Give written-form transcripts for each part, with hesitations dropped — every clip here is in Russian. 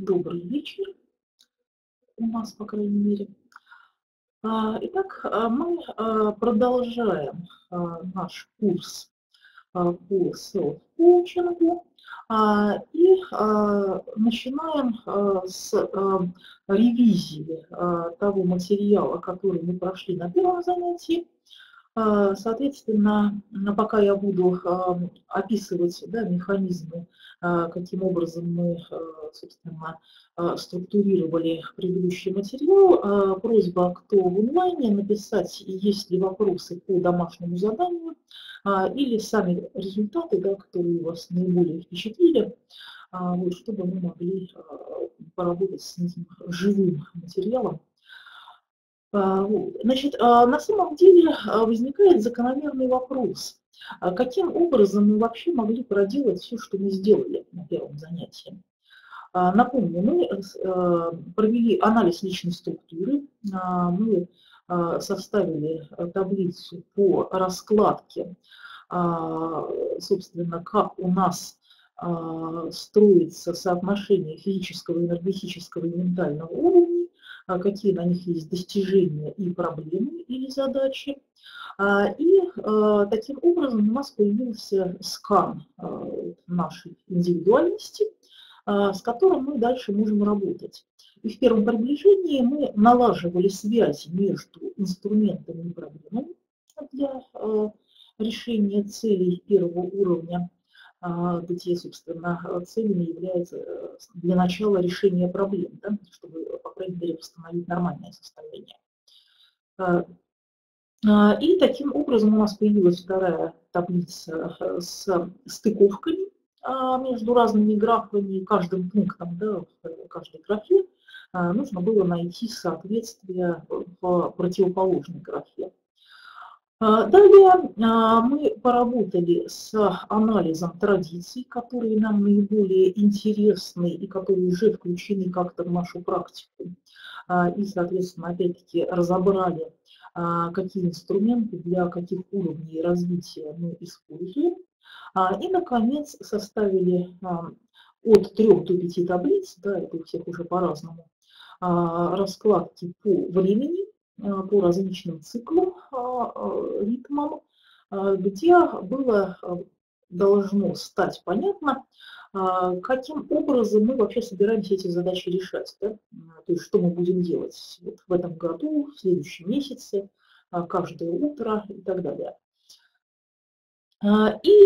Добрый вечер у нас, по крайней мере. Итак, мы продолжаем наш курс по селф-коучингу и начинаем с ревизии того материала, который мы прошли на первом занятии. Соответственно, пока я буду описывать механизмы, каким образом мы, собственно, структурировали предыдущий материал, просьба, кто в онлайне, написать, есть ли вопросы по домашнему заданию или сами результаты, которые вас наиболее впечатлили, чтобы мы могли поработать с этим живым материалом. Значит, на самом деле возникает закономерный вопрос, каким образом мы вообще могли проделать все, что мы сделали на первом занятии. Напомню, мы провели анализ личной структуры, мы составили таблицу по раскладке, собственно, как у нас строится соотношение физического, энергетического и ментального уровня, какие на них есть достижения и проблемы или задачи. И таким образом у нас появился скан нашей индивидуальности, с которым мы дальше можем работать. И в первом приближении мы налаживали связи между инструментами и проблемами для решения целей первого уровня, где, собственно, целью является для начала решение проблем, чтобы, по крайней мере, восстановить нормальное состояние. И таким образом у нас появилась вторая таблица с стыковками между разными графами, каждым пунктом, в каждой графе нужно было найти соответствие в противоположной графе. Далее мы поработали с анализом традиций, которые нам наиболее интересны и которые уже включены как-то в нашу практику. И, соответственно, опять-таки разобрали, какие инструменты для каких уровней развития мы используем. И, наконец, составили от 3 до 5 таблиц, это у всех уже по-разному, раскладки по времени, по различным циклам, ритмам, где должно стать понятно, каким образом мы вообще собираемся эти задачи решать, то есть что мы будем делать в этом году, в следующем месяце, каждое утро и так далее. И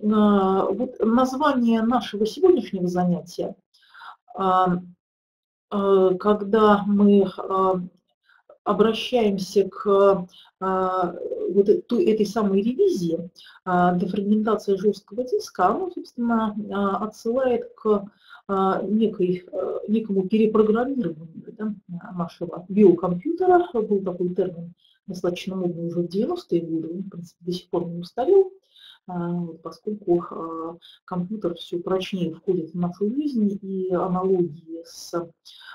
вот название нашего сегодняшнего занятия, когда мы обращаемся к этой самой ревизии, дефрагментация жесткого диска, она, собственно, отсылает к некому перепрограммированию нашего биокомпьютера. Был такой термин, достаточно модный уже в 90-е годы, он, в принципе, до сих пор не устарел, поскольку компьютер все прочнее входит в нашу жизнь, и аналогии с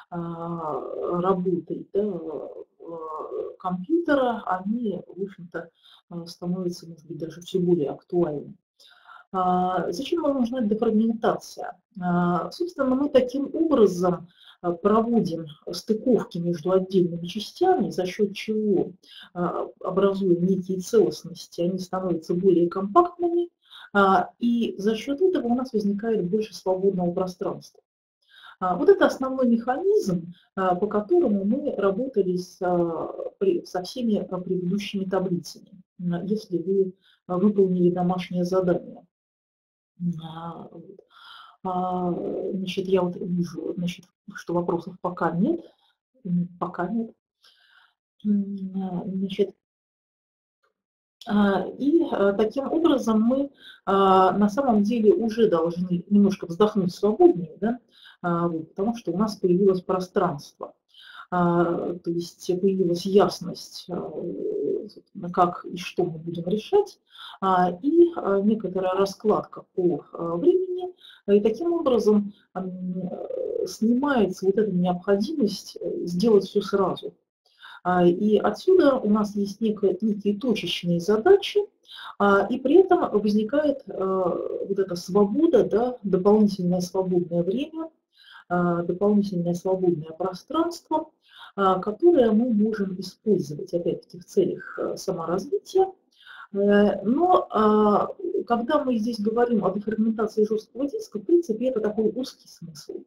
работой компьютера, они, в общем-то, становятся, может быть, даже все более актуальны. Зачем нам нужна дефрагментация? Собственно, мы таким образом проводим стыковки между отдельными частями, за счет чего образуем некие целостности, они становятся более компактными, и за счет этого у нас возникает больше свободного пространства. Вот это основной механизм, по которому мы работали со всеми предыдущими таблицами, если вы выполнили домашнее задание. Значит, я вот вижу, что вопросов пока нет. Значит, и таким образом мы на самом деле уже должны немножко вздохнуть свободнее, потому что у нас появилось пространство, то есть появилась ясность, как и что мы будем решать, и некоторая раскладка по времени. И таким образом снимается вот эта необходимость сделать все сразу. И отсюда у нас есть некие точечные задачи, и при этом возникает вот эта свобода, дополнительное свободное время, дополнительное свободное пространство, которое мы можем использовать опять-таки в целях саморазвития. Но когда мы здесь говорим о дефрагментации жесткого диска, в принципе, это такой узкий смысл,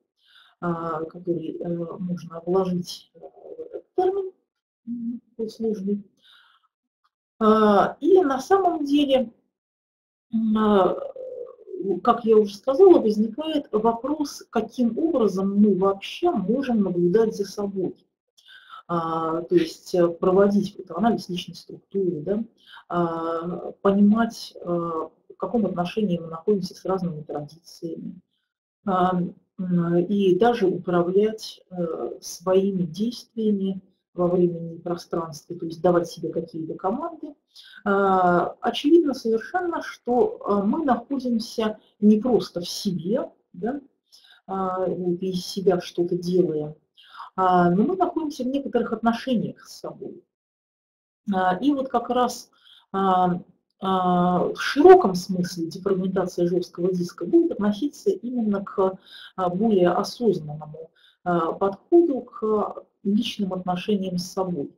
который можно вложить в этот термин, сложный. И на самом деле, как я уже сказала, возникает вопрос, каким образом мы вообще можем наблюдать за собой. То есть проводить анализ личной структуры, да, понимать, в каком отношении мы находимся с разными традициями, и даже управлять своими действиями во времени и пространстве, то есть давать себе какие-то команды. Очевидно совершенно, что мы находимся не просто в себе, да, и из себя что-то делаем, но мы находимся в некоторых отношениях с собой. И вот как раз в широком смысле дефрагментация жесткого диска будет относиться именно к более осознанному подходу к личным отношениям с собой.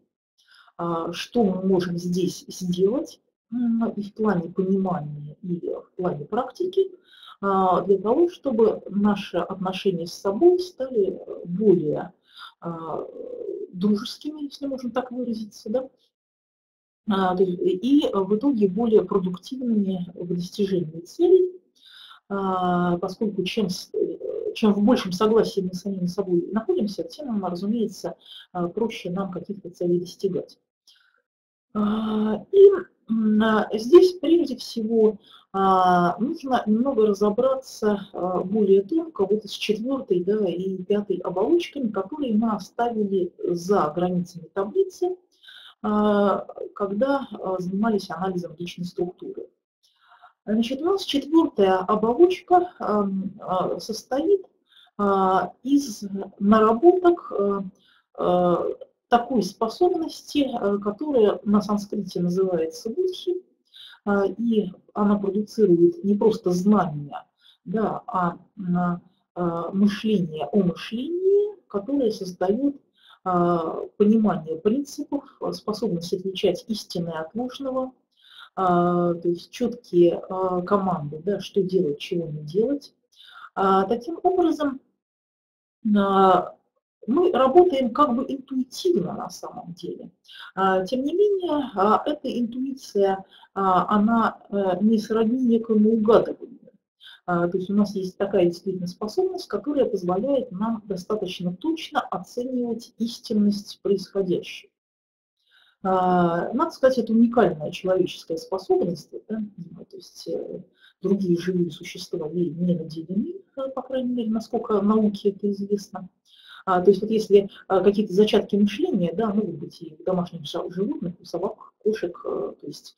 Что мы можем здесь сделать и в плане понимания, и в плане практики, для того, чтобы наши отношения с собой стали более дружескими, если можно так выразиться, да? И в итоге более продуктивными в достижении целей, поскольку чем в большем согласии мы с самими собой находимся, тем, разумеется, проще нам каких-то целей достигать. И здесь прежде всего нужно немного разобраться более тонко вот с четвертой, да, и пятой оболочками, которые мы оставили за границами таблицы, когда занимались анализом личной структуры. Значит, у нас четвертая оболочка состоит из наработок такой способности, которая на санскрите называется буддхи, и она продуцирует не просто знания, да, а мышление о мышлении, которое создает понимание принципов, способность отличать истинное от ложного, то есть четкие команды, да, что делать, чего не делать. Таким образом, мы работаем как бы интуитивно на самом деле. Тем не менее, эта интуиция, она не сродни некому угадыванию. То есть у нас есть такая действительно способность, которая позволяет нам достаточно точно оценивать истинность происходящего. Надо сказать, это уникальная человеческая способность, да? То есть другие живые существа ей не наделены, по крайней мере, насколько науке это известно. То есть вот если какие-то зачатки мышления, да, могут быть и в домашних животных, у собак, кошек, то есть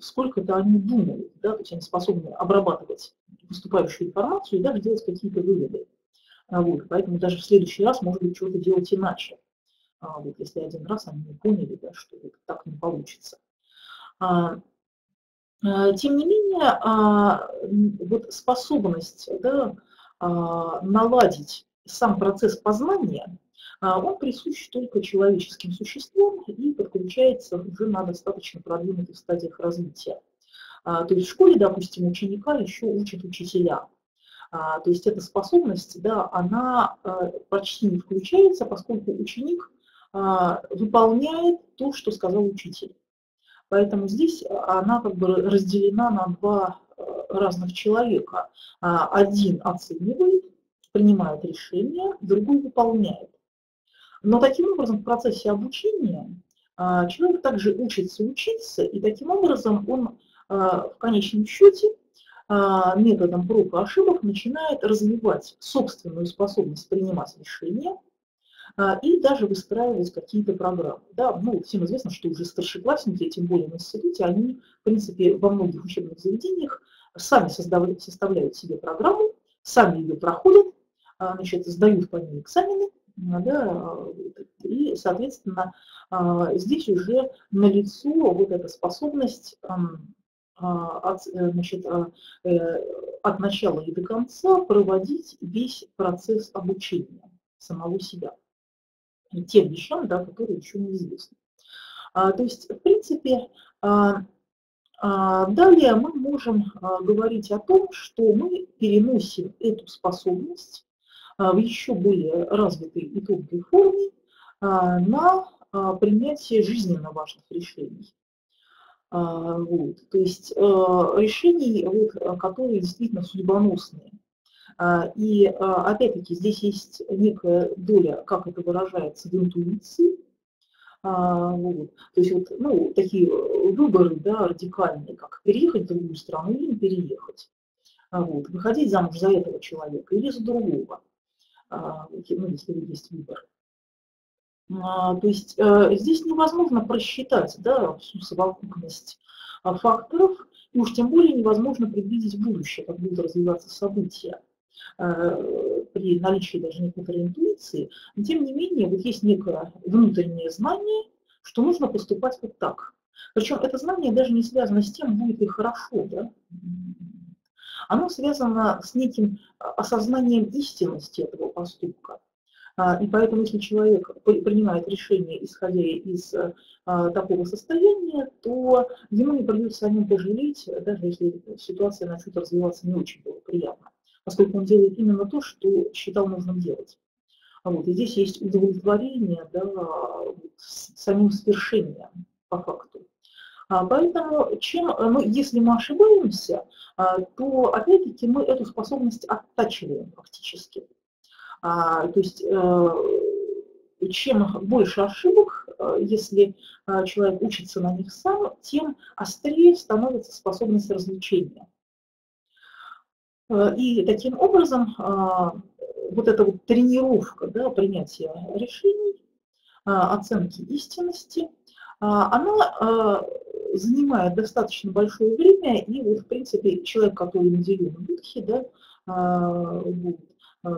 сколько-то они думают, да, то есть они способны обрабатывать поступающую информацию и даже делать какие-то выводы. Вот, поэтому даже в следующий раз может быть что-то делать иначе, вот, если один раз они не поняли, да, что это так не получится. Тем не менее, вот способность, да, наладить сам процесс познания, он присущ только человеческим существам и подключается уже на достаточно продвинутых стадиях развития. То есть в школе, допустим, ученика еще учат учителя. То есть эта способность, да, она почти не включается, поскольку ученик выполняет то, что сказал учитель. Поэтому здесь она как бы разделена на два разных человека. Один оценивает, принимает решения, другой выполняет. Но таким образом в процессе обучения человек также учится учиться, и таким образом он в конечном счете методом проб и ошибок начинает развивать собственную способность принимать решения и даже выстраивать какие-то программы. Да, ну, всем известно, что уже старшеклассники, тем более в институте, они, в принципе, во многих учебных заведениях сами составляют себе программу, сами ее проходят, значит, сдают по ней экзамены, да, и, соответственно, здесь уже налицо вот эта способность от начала и до конца проводить весь процесс обучения самого себя и тем вещам, да, которые еще неизвестны. То есть, в принципе, далее мы можем говорить о том, что мы переносим эту способность в еще более развитой и тонкой форме на принятие жизненно важных решений. Вот. То есть решений, вот, которые действительно судьбоносные. И опять-таки здесь есть некая доля, как это выражается, в интуиции. Вот. То есть вот, ну, такие выборы, да, радикальные, как переехать в другую страну или не переехать. Вот. Выходить замуж за этого человека или за другого, ну, если есть выбор. То есть здесь невозможно просчитать, да, всю совокупность факторов, и уж тем более невозможно предвидеть будущее, как будут развиваться события при наличии даже некоторой интуиции. Но тем не менее, вот есть некое внутреннее знание, что нужно поступать вот так. Причем это знание даже не связано с тем, будет ли хорошо, да? Оно связано с неким осознанием истинности этого поступка. И поэтому, если человек принимает решение, исходя из такого состояния, то ему не придется о нем пожалеть, даже если ситуация начнет развиваться не очень было приятно, поскольку он делает именно то, что считал нужным делать. Вот. И здесь есть удовлетворение, да, вот, самим свершением по факту. Поэтому, если мы ошибаемся, то опять-таки мы эту способность оттачиваем фактически. То есть чем больше ошибок, если человек учится на них сам, тем острее становится способность развлечения. И таким образом вот эта вот тренировка, да, принятия решений, оценки истинности, она занимает достаточно большое время, и вот в принципе человек, который наделен буддхи, да,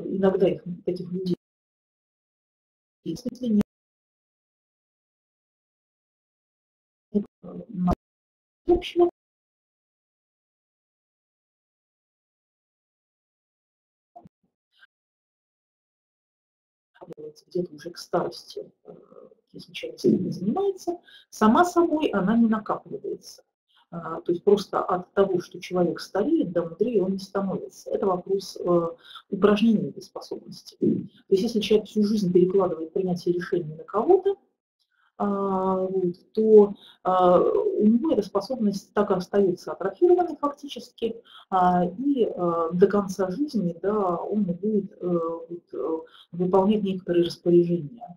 иногда их, таких людей, если не общего, где-то уже к старости, если человек этим не занимается, сама собой она не накапливается. То есть просто от того, что человек стареет, да, мудрее он не становится. Это вопрос упражнения этой способности. То есть если человек всю жизнь перекладывает принятие решений на кого-то, то у него эта способность так и остается атрофированной фактически, и до конца жизни, да, он будет выполнять некоторые распоряжения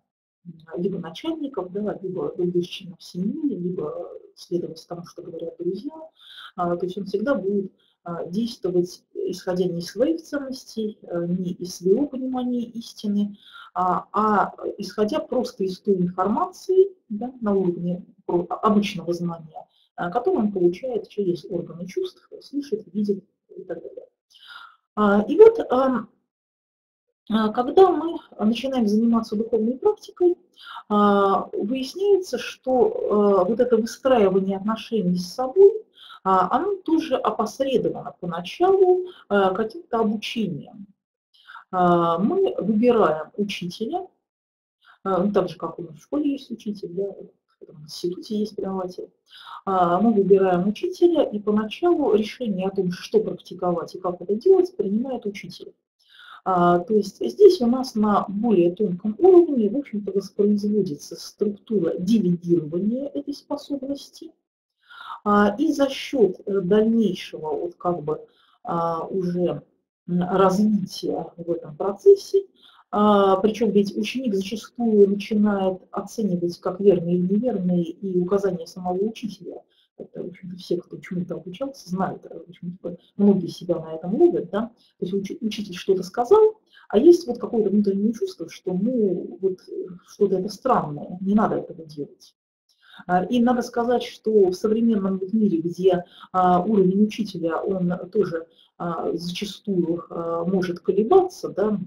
либо начальников, да, либо других членов семьи, либо следовать тому, что говорят друзья. То есть он всегда будет действовать, исходя не из своих ценностей, не из своего понимания истины, а исходя просто из той информации, да, на уровне обычного знания, которую он получает через органы чувств, слышит, видит и так далее. И вот, когда мы начинаем заниматься духовной практикой, выясняется, что вот это выстраивание отношений с собой, оно тоже опосредовано поначалу каким-то обучением. Мы выбираем учителя, так же, как у нас в школе есть учитель, да, в институте есть преподаватель. Мы выбираем учителя, и поначалу решение о том, что практиковать и как это делать, принимает учитель. То есть здесь у нас на более тонком уровне, в общем-то, воспроизводится структура делегирования этой способности. И за счет дальнейшего вот как бы уже развития в этом процессе, причем ведь ученик зачастую начинает оценивать как верные или неверные и указания самого учителя. Это, в общем-то, все, кто чему-то обучался, знают, в общем-то, многие себя на этом ловят, да? То есть учитель что-то сказал, а есть вот какое-то внутреннее чувство, что ну, вот, что-то это странное, не надо этого делать. И надо сказать, что в современном мире, где уровень учителя, он тоже зачастую может колебаться, да?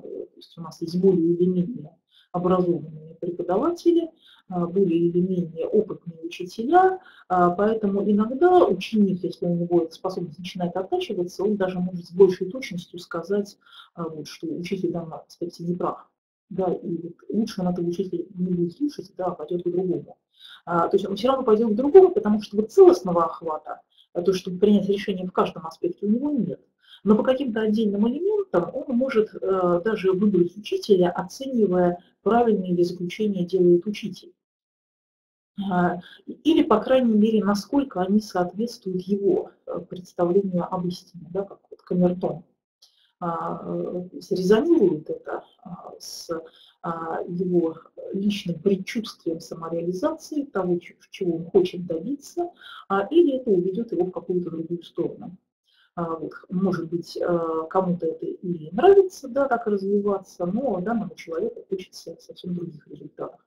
То есть у нас есть более или менее образованные преподаватели, более или менее опытные учителя, поэтому иногда ученик, если у него способность начинает оттачиваться, он даже может с большей точностью сказать, что учитель в данном аспекте не прав. Да, и лучше надо учителя не будет слушать, да, пойдет к другому. То есть он все равно пойдет к другому, потому что целостного охвата, то есть чтобы принять решение в каждом аспекте, у него нет. Но по каким-то отдельным элементам он может даже выбрать учителя, оценивая, правильные ли заключения делает учитель. Или, по крайней мере, насколько они соответствуют его представлению об истине, да, как вот камертон. Срезонирует это с его личным предчувствием самореализации, того, чего он хочет добиться, или это уведет его в какую-то другую сторону. Может быть, кому-то это и нравится, да, так развиваться, но данному человеку хочется совсем других результатов.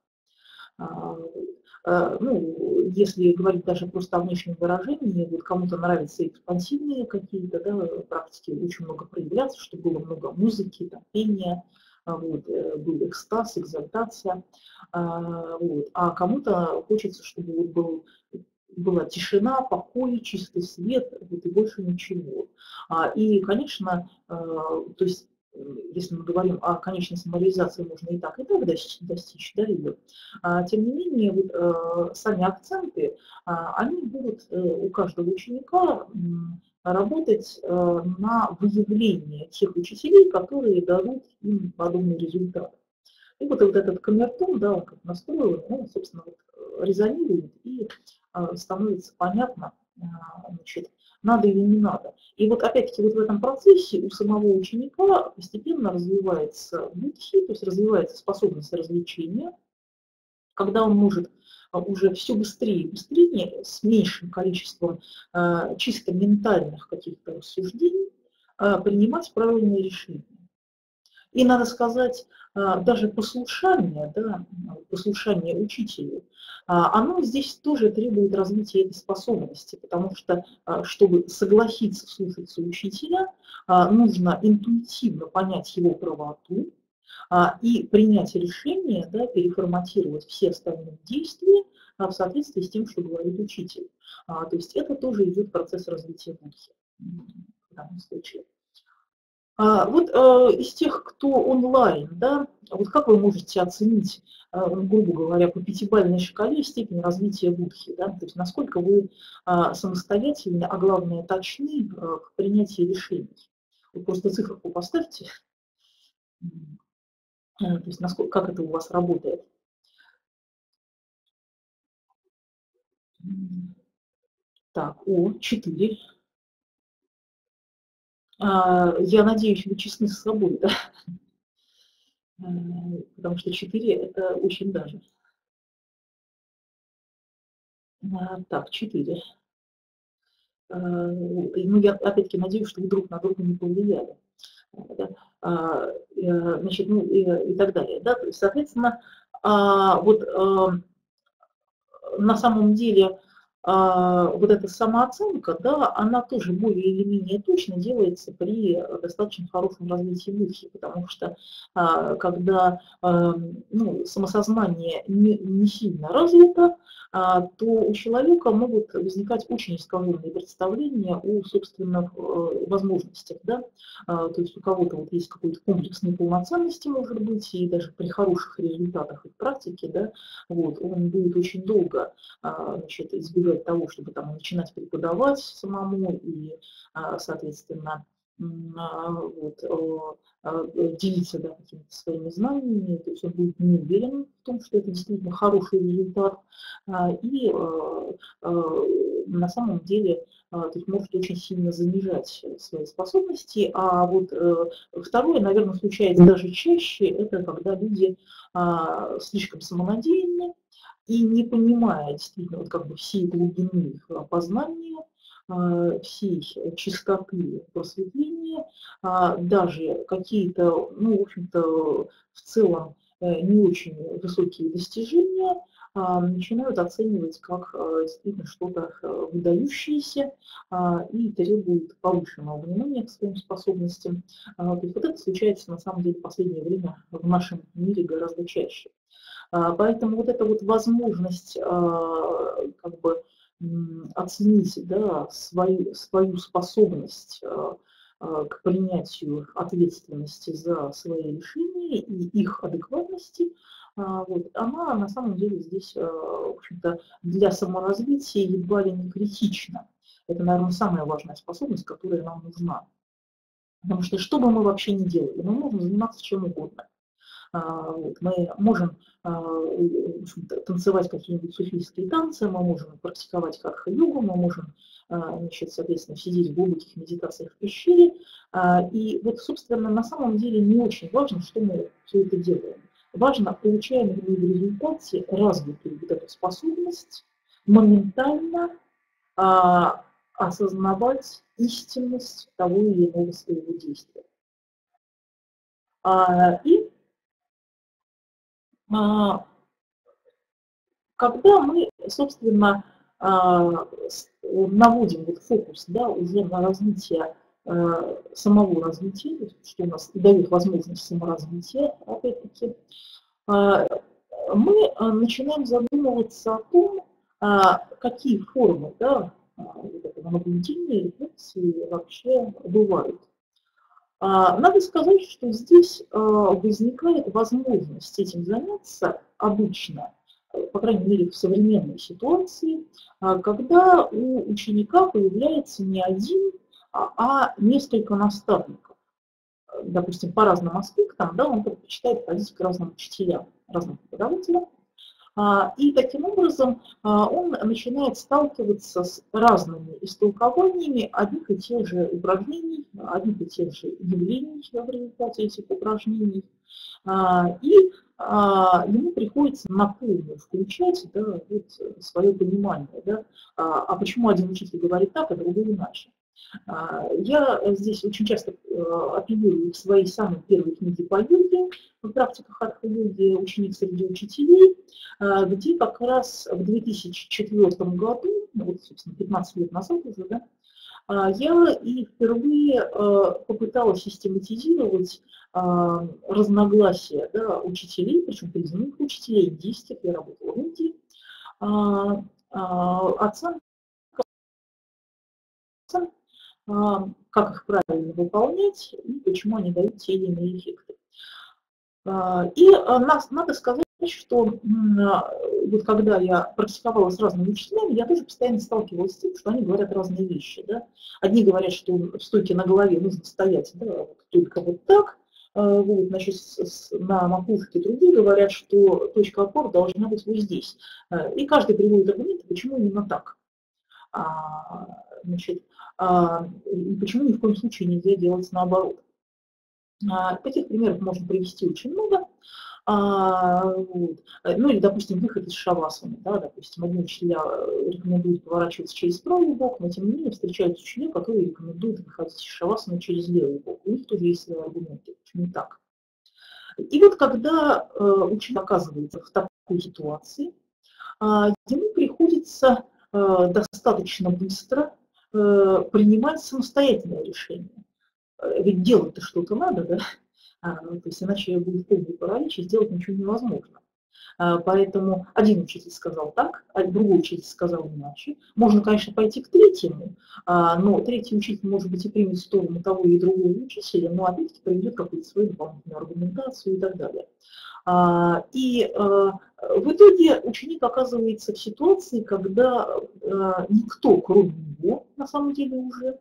Ну, если говорить даже просто о внешнем выражении, вот кому-то нравятся экспансивные какие-то, да, практики, очень много проявляться, чтобы было много музыки, там, пения, вот, был экстаз, экзальтация. Вот. А кому-то хочется, чтобы вот была тишина, покой, чистый свет, вот, и больше ничего. И, конечно, то есть, если мы говорим о конечной самореализации, можно и так достичь, да, ее. Тем не менее, вот, сами акценты, они будут у каждого ученика работать на выявление тех учителей, которые дадут им подобный результат. И вот этот камертон, да, он как настроен, он, собственно, вот, резонирует и становится понятно, значит, надо или не надо. И вот опять-таки вот в этом процессе у самого ученика постепенно развивается буддхи, то есть развивается способность развлечения, когда он может уже все быстрее и быстрее, с меньшим количеством чисто ментальных каких-то рассуждений, принимать правильные решения. И надо сказать, даже послушание, да, послушание учителю, оно здесь тоже требует развития этой способности, потому что, чтобы согласиться слушаться учителя, нужно интуитивно понять его правоту и принять решение, да, переформатировать все остальные действия в соответствии с тем, что говорит учитель. То есть это тоже идет процесс развития буддхи в данном случае. Вот из тех, кто онлайн, да, вот как вы можете оценить, грубо говоря, по пятибалльной шкале степень развития буддхи, да, то есть насколько вы самостоятельны, а главное точны к принятию решений. Вы просто циферку поставьте, то есть насколько, как это у вас работает. Так, о, 4. Я надеюсь, вы честны с собой, да? Потому что 4 – это очень даже. Так, 4. Ну, я опять-таки надеюсь, что вы друг на друга не повлияли. Значит, ну, и так далее. Да? То есть, соответственно, вот на самом деле… вот эта самооценка, да, она тоже более или менее точно делается при достаточно хорошем развитии буддхи, потому что когда ну, самосознание не сильно развито, то у человека могут возникать очень искаженные представления о собственных возможностях. Да? То есть у кого-то вот есть какой-то комплекс неполноценности, может быть, и даже при хороших результатах и практике, да, вот, он будет очень долго, значит, избегать того, чтобы там начинать преподавать самому и, соответственно, вот, делиться, да, какими-то своими знаниями, то есть он будет не уверен в том, что это действительно хороший результат, и на самом деле то есть может очень сильно занижать свои способности. А вот второе, наверное, случается даже чаще, это когда люди слишком самонадеянны и не понимая действительно вот как бы всей глубины их познания, всей чистоты просветления, даже какие-то, ну, в общем-то, в целом не очень высокие достижения начинают оценивать как действительно что-то выдающееся и требуют повышенного внимания к своим способностям. То есть вот это случается на самом деле в последнее время в нашем мире гораздо чаще. Поэтому вот эта вот возможность как бы оценить, да, свою способность к принятию ответственности за свои решения и их адекватности, вот, она на самом деле здесь, в общем-то, для саморазвития едва ли не критична. Это, наверное, самая важная способность, которая нам нужна. Потому что что бы мы вообще ни делали, мы можем заниматься чем угодно. Мы можем танцевать какие-нибудь суфийские танцы, мы можем практиковать харха-югу, мы можем, значит, соответственно, сидеть в глубоких медитациях в пещере. И вот, собственно, на самом деле не очень важно, что мы все это делаем. Важно, получаем ли мы в результате развитую вот эту способность моментально осознавать истинность того или иного своего действия. Когда мы, собственно, наводим вот фокус, да, уже на развитие самого развития, что у нас и дает возможность саморазвития, опять-таки, мы начинаем задумываться о том, какие формы, да, наблюдения, рефлексии вообще бывают. Надо сказать, что здесь возникает возможность этим заняться обычно, по крайней мере в современной ситуации, когда у ученика появляется не один, а несколько наставников. Допустим, по разным аспектам, да, он предпочитает ходить к разным учителям, разным преподавателям. И таким образом он начинает сталкиваться с разными истолкованиями одних и тех же упражнений, одних и тех же явлений в результате этих упражнений. И ему приходится на полную включать, да, вот свое понимание, да, а почему один учитель говорит так, а другой иначе. Я здесь очень часто апеллирую в своей самой первой книге по йоге, в практиках харха-йоги «Ученик среди учителей», где как раз в 2004 году, вот, собственно, 15 лет назад уже, да, я и впервые попыталась систематизировать разногласия, да, учителей, причем признанных учителей индийских, я работала в Индии, оценка, как их правильно выполнять и почему они дают те или иные эффекты. И надо сказать, что вот когда я практиковала с разными учителями, я тоже постоянно сталкивалась с тем, что они говорят разные вещи. Да? Одни говорят, что в стойке на голове нужно стоять, да, только вот так. Вот, значит, на макушке, другие говорят, что точка опоры должна быть вот здесь. И каждый приводит аргументы, почему именно так. Значит, и почему ни в коем случае нельзя делать наоборот. Таких примеров можно привести очень много. Вот. Ну или, допустим, выход из шавасаны. Да, допустим, одни учителя рекомендуют поворачиваться через правый бок, но тем не менее встречаются учителя, которые рекомендуют выходить из шавасаны через левый бок. У них тоже есть свои аргументы, почему так. И вот когда учитель оказывается в такой ситуации, ему приходится достаточно быстро принимать самостоятельное решение. Ведь делать-то что-то надо, да? То есть иначе будет полный паралич, и сделать ничего невозможно. Поэтому один учитель сказал так, а другой учитель сказал иначе. Можно, конечно, пойти к третьему, но третий учитель, может быть, и примет сторону того и другого учителя, но опять-таки приведет какую-то свою дополнительную аргументацию и так далее. И в итоге ученик оказывается в ситуации, когда никто, кроме него, на самом деле уже,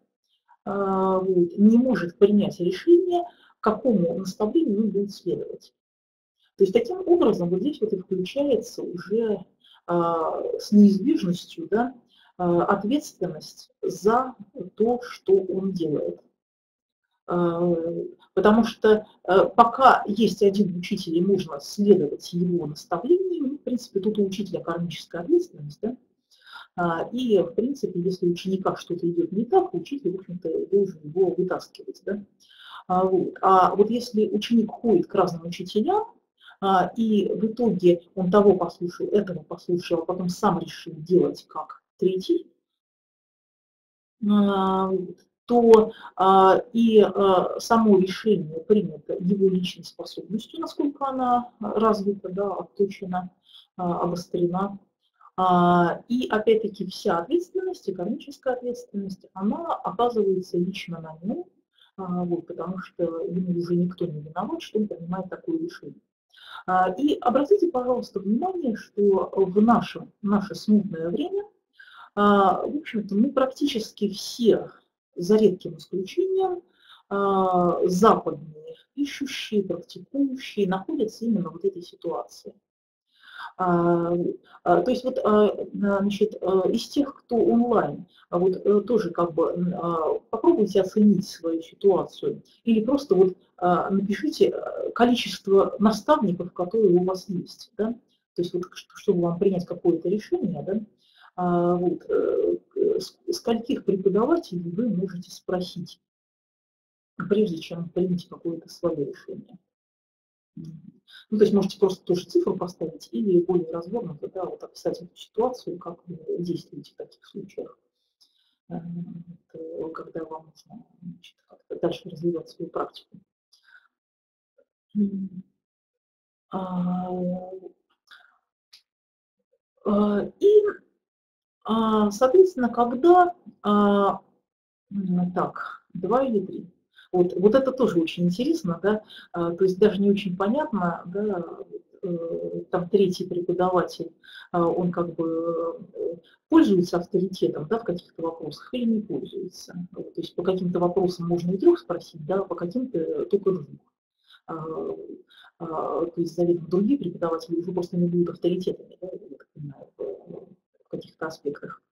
не может принять решение, какому наставлению он будет следовать. То есть таким образом вот здесь вот и включается уже с неизбежностью, да, ответственность за то, что он делает. Потому что пока есть один учитель и можно следовать его наставлениям, в принципе, тут у учителя кармическая ответственность, да? И, в принципе, если у ученика что-то идет не так, учитель, в общем-то, должен его вытаскивать, да? Вот. А вот если ученик ходит к разным учителям, и в итоге он того послушал, этого послушал, а потом сам решил делать как третий, то и само решение принято его личной способностью, насколько она развита, да, отточена, обострена. И опять-таки вся ответственность, экономическая ответственность, она оказывается лично на нем, вот, потому что ему уже никто не виноват, что он принимает такое решение. И обратите, пожалуйста, внимание, что в наше смутное время, в общем-то, мы практически все, за редким исключением, западные, ищущие, практикующие, находятся именно в вот этой ситуации. То есть вот, значит, из тех, кто онлайн, вот тоже как бы попробуйте оценить свою ситуацию или просто вот напишите количество наставников, которые у вас есть, да? То есть вот, чтобы вам принять какое-то решение, да? Вот, скольких преподавателей вы можете спросить, прежде чем примете какое-то свое решение. Ну, то есть можете просто тоже цифру поставить или более развернуто, да, вот описать эту ситуацию, как вы действуете в таких случаях, когда вам нужно, значит, как-то дальше развивать свою практику. И, соответственно, когда... Так, 2 или 3. Вот это тоже очень интересно, да, то есть даже не очень понятно, да, там третий преподаватель, он как бы пользуется авторитетом, да, в каких-то вопросах или не пользуется. То есть по каким-то вопросам можно и 3 спросить, да, по каким-то только 2. То есть заведомо другие преподаватели уже просто не будут авторитетами, да, я так понимаю, в каких-то аспектах.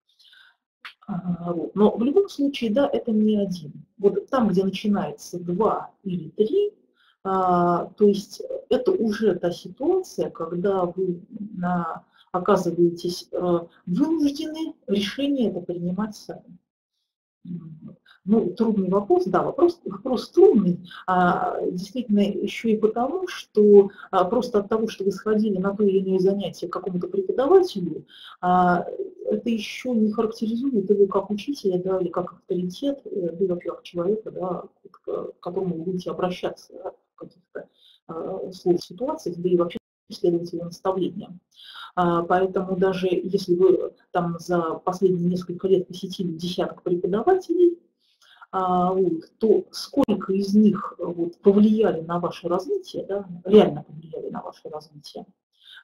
Но в любом случае, да, это не 1. Вот там, где начинается 2 или 3, то есть это уже та ситуация, когда вы оказываетесь вынуждены решение это принимать сами. Ну, трудный вопрос, да, вопрос трудный, действительно еще и потому, что просто от того, что вы сходили на то или иное занятие к какому-то преподавателю, это еще не характеризует его как учителя, да, или как авторитет, или как человека, да, к которому вы будете обращаться, да, в каких-то сложных ситуациях, да и вообще следователя наставления. Поэтому даже если вы там за последние несколько лет посетили десяток преподавателей, то сколько из них вот повлияли на ваше развитие, да, реально повлияли на ваше развитие,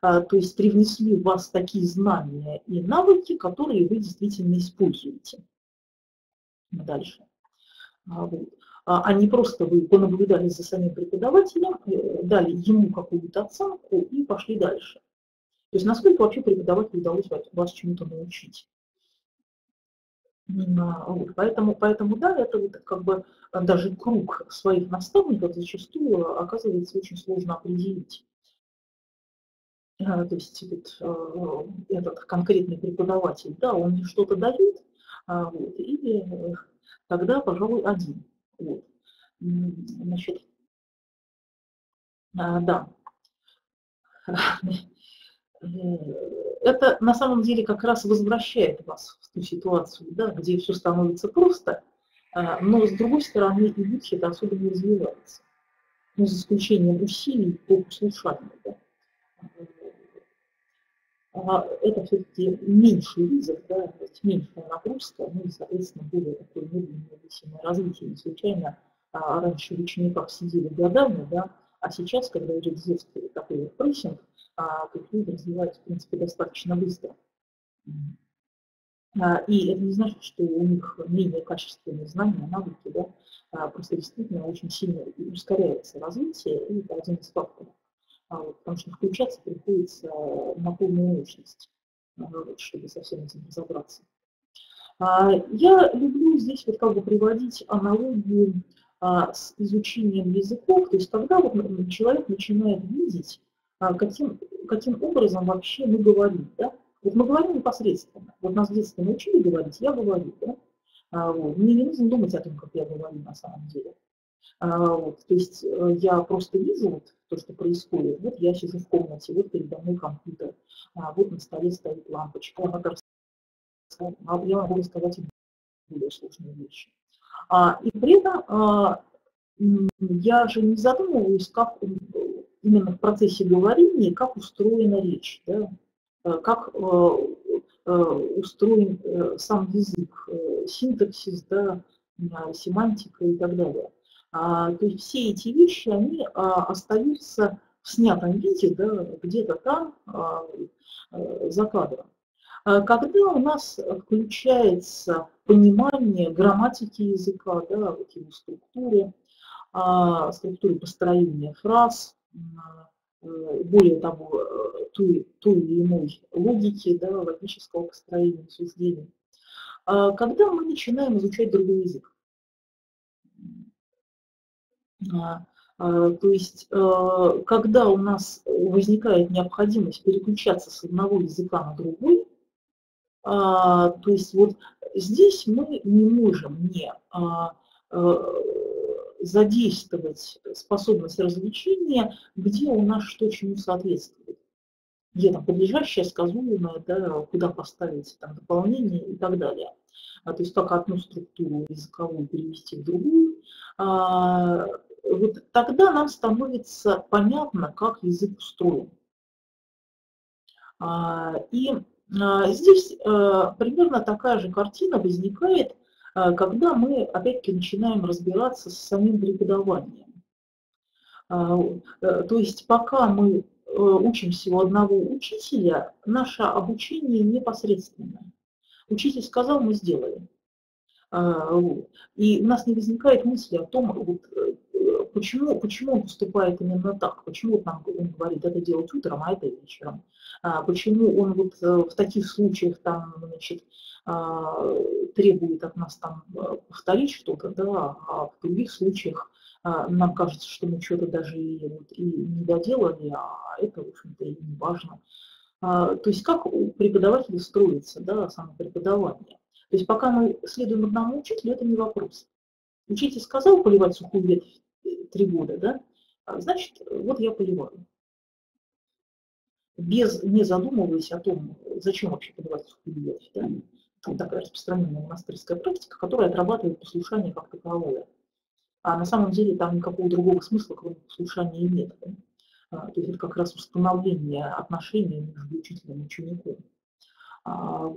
то есть привнесли в вас такие знания и навыки, которые вы действительно используете дальше. А не просто вы понаблюдали за самим преподавателем, дали ему какую-то оценку и пошли дальше. То есть насколько вообще преподавателю удалось вас чему-то научить. Поэтому да, это вот как бы даже круг своих наставников зачастую оказывается очень сложно определить. То есть вот, этот конкретный преподаватель, да, он мне что-то дает, вот, или тогда, пожалуй, 1. Вот. Значит, да. Это на самом деле как раз возвращает вас в ту ситуацию, да, где все становится просто, но с другой стороны и буддхи это особо не развивается. Ну, за исключением усилий по послушанию. Да. Это все-таки меньший вызов, да, то есть меньшая нагрузка, ну и, соответственно, более такое медленное развитие. Не случайно раньше в учениках сидели годами, да, а сейчас, когда идет жесткий такой прессинг, люди развиваются, в принципе, достаточно быстро. И это не значит, что у них менее качественные знания, навыки, да, просто действительно очень сильно ускоряется развитие, и это один из факторов. Потому что включаться приходится на полную мощность, чтобы со всем этим разобраться. Я люблю здесь вот как бы приводить аналогию с изучением языков, то есть когда вот человек начинает видеть, каким образом вообще мы говорим. Да? Вот мы говорим непосредственно. Вот нас в детстве научили говорить, я говорю. Да? Вот. Мне не нужно думать о том, как я говорю на самом деле. То есть я просто вижу вот то, что происходит. Вот я сижу в комнате, вот передо мной компьютер, вот на столе стоит лампочка. Я могу рассказать более сложные вещи. И при этом я же не задумываюсь, как именно в процессе говорения, как устроена речь, да? Как устроен сам язык, синтаксис, да, семантика и так далее. То есть все эти вещи, они остаются в снятом виде, да, где-то там, за кадром. Когда у нас включается понимание грамматики языка, да, вот его структуры, структуры построения фраз, более того, той или иной логики, да, логического построения, суждения, когда мы начинаем изучать другой язык. То есть, когда у нас возникает необходимость переключаться с одного языка на другой, то есть вот здесь мы не можем не задействовать способность развлечения, где у нас что чему соответствует, где там подлежащее, сказуемое, да, куда поставить там дополнение и так далее. То есть как одну структуру языковую перевести в другую. Вот тогда нам становится понятно, как язык устроен. И здесь примерно такая же картина возникает, когда мы опять-таки начинаем разбираться с самим преподаванием. То есть пока мы учимся у одного учителя, наше обучение непосредственное. Учитель сказал, мы сделали. И у нас не возникает мысли о том, вот, почему он поступает именно так, почему он говорит, это делать утром, а это вечером, почему он вот в таких случаях там, значит, требует от нас там повторить что-то, да, а в других случаях нам кажется, что мы что-то даже и не доделали, а это, в общем-то, и не важно. То есть как у преподавателя строится, да, самопреподавание. То есть пока мы следуем одному учителю, это не вопрос. Учитель сказал поливать сухую ветвь 3 года, да? Значит, вот я поливаю. Не задумываясь о том, зачем вообще поливать сухую ветвь. Да? Там такая распространенная монастырская практика, которая отрабатывает послушание как таковое. А на самом деле там никакого другого смысла, кроме послушания, нет. Да? То есть это как раз установление отношений между учителем и учеником. А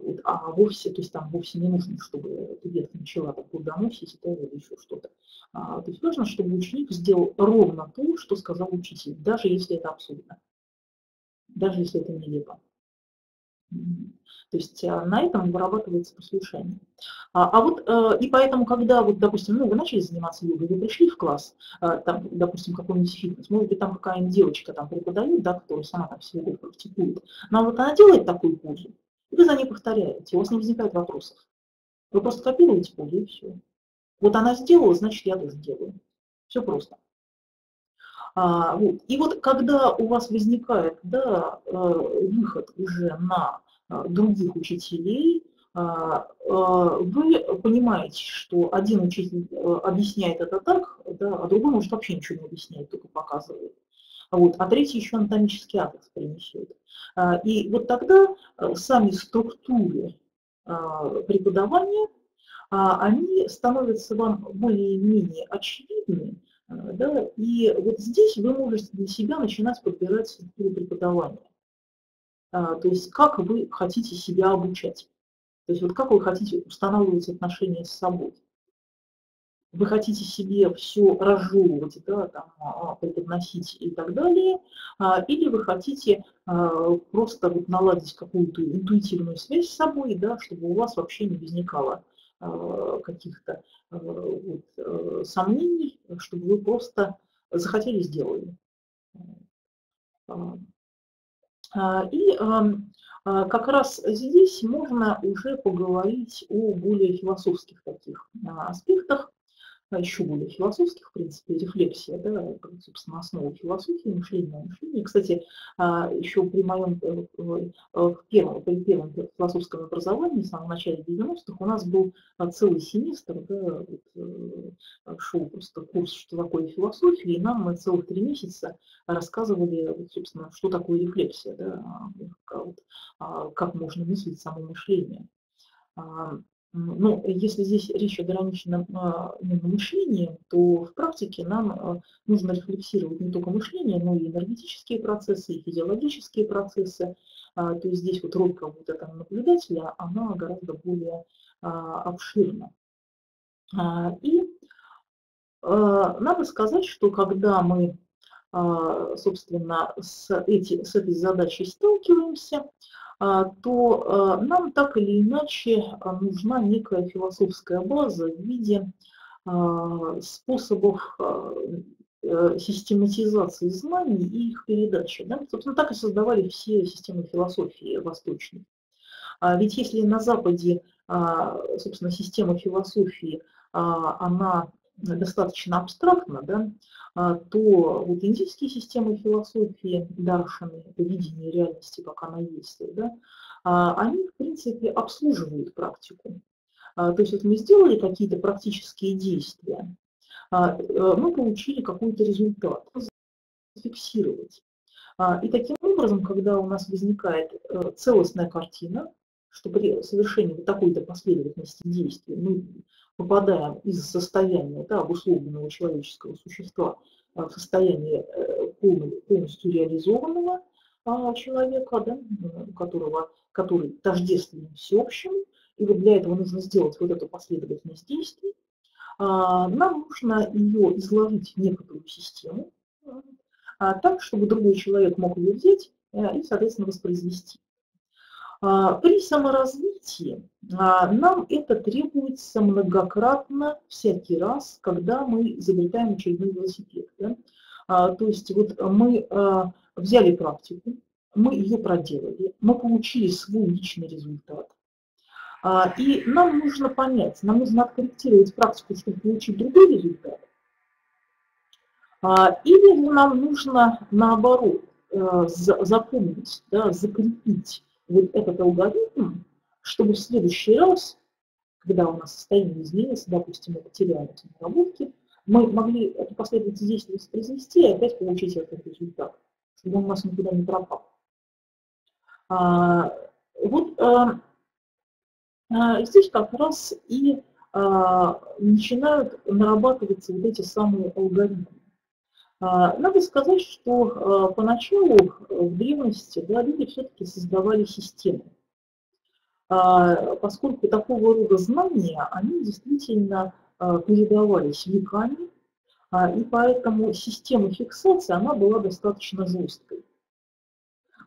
вовсе, то есть там вовсе не нужно, чтобы ветка начала плодоносить или еще что-то. То есть важно, чтобы ученик сделал ровно то, что сказал учитель, даже если это абсурдно, даже если это нелепо. То есть на этом вырабатывается послушание. Вот и поэтому, когда, вот, допустим, вы начали заниматься йогой, вы пришли в класс, там, допустим, какой-нибудь фитнес, может быть, там какая-нибудь девочка там преподает, да, которая сама там всего практикует, но вот она делает такую позу, и вы за ней повторяете, у вас не возникает вопросов. Вы просто копируете позу и все. Вот она сделала, значит, я тоже делаю. Все просто. Вот. И вот когда у вас возникает, да, выход уже на других учителей, вы понимаете, что один учитель объясняет это так, да, а другой, может, вообще ничего не объясняет, только показывает. Вот, а третий еще анатомический атлас принесет. И вот тогда сами структуры преподавания, они становятся вам более-менее очевидны, да, и вот здесь вы можете для себя начинать подбирать структуру преподавания. То есть как вы хотите себя обучать. То есть вот как вы хотите устанавливать отношения с собой. Вы хотите себе все разжевывать, да, там, преподносить и так далее, или вы хотите просто вот наладить какую-то интуитивную связь с собой, да, чтобы у вас вообще не возникало каких-то вот сомнений, чтобы вы просто захотели, сделали. И как раз здесь можно уже поговорить о более философских таких аспектах. А еще более философских, в принципе, рефлексия, да, собственно, основа философии, мышления. Кстати, еще при моем первом философском образовании, в самом начале 90-х, у нас был целый семестр, да, вот, шел просто курс, что такое философия, и нам мы целых 3 месяца рассказывали, вот, собственно, что такое рефлексия, да, как можно мыслить само мышление. Но если здесь речь ограничена именно мышлением, то в практике нам нужно рефлексировать не только мышление, но и энергетические процессы, и физиологические процессы. То есть здесь вот роль как будто там наблюдателя, она гораздо более обширна. И надо сказать, что когда мы, собственно, с этой задачей сталкиваемся, то нам так или иначе нужна некая философская база в виде способов систематизации знаний и их передачи. Да? Собственно, так и создавали все системы философии восточной. Ведь если на Западе, собственно, система философии, она достаточно абстрактно, да, то вот индийские системы философии, даршины, это видение реальности, как она есть, да, они, в принципе, обслуживают практику. То есть вот мы сделали какие-то практические действия, мы получили какой-то результат, зафиксировать. И таким образом, когда у нас возникает целостная картина, что при совершении вот такой-то последовательности действий мы попадаем из состояния, да, обусловленного человеческого существа в состояние полностью реализованного человека, да, который тождественен всеобщему, и вот для этого нужно сделать вот эту последовательность действий. Нам нужно ее изложить в некоторую систему, так, чтобы другой человек мог ее взять и, соответственно, воспроизвести. При саморазвитии нам это требуется многократно всякий раз, когда мы изобретаем очередной велосипед. Да? То есть вот мы взяли практику, мы ее проделали, мы получили свой личный результат. И нам нужно понять, нам нужно откорректировать практику, чтобы получить другой результат. Или нам нужно, наоборот, запомнить, да, закрепить вот этот алгоритм, чтобы в следующий раз, когда у нас состояние изменилось, допустим, мы потеряли эти наработки, мы могли эту последовательность действий воспроизвести и опять получить этот результат, чтобы он у нас никуда не пропал. Здесь как раз и начинают нарабатываться вот эти самые алгоритмы. Надо сказать, что поначалу в древности, да, люди все-таки создавали системы, поскольку такого рода знания, они действительно передавались веками, и поэтому система фиксации, она была достаточно жесткой.